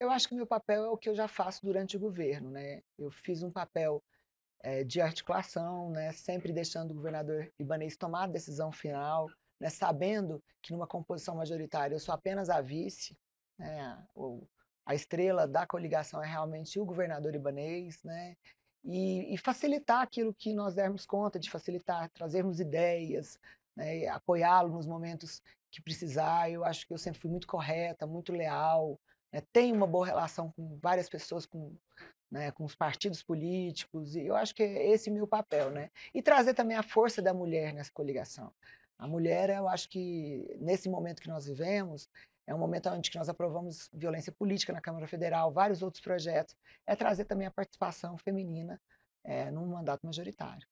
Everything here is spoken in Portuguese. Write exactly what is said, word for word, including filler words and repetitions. Eu acho que o meu papel é o que eu já faço durante o governo, né? Eu fiz um papel eh, de articulação, né? Sempre deixando o governador Ibaneis tomar a decisão final, né? Sabendo que numa composição majoritária eu sou apenas a vice, né? O, a estrela da coligação é realmente o governador Ibaneis, né? E, e facilitar aquilo que nós dermos conta de facilitar, trazermos ideias, né? Apoiá-lo nos momentos que precisar. Eu acho que eu sempre fui muito correta, muito leal. É, tem uma boa relação com várias pessoas, com, né, com os partidos políticos, e eu acho que é esse meu papel, né? E trazer também a força da mulher nessa coligação. A mulher, eu acho que nesse momento que nós vivemos, é um momento onde nós aprovamos violência política na Câmara Federal, vários outros projetos, é trazer também a participação feminina é, num mandato majoritário.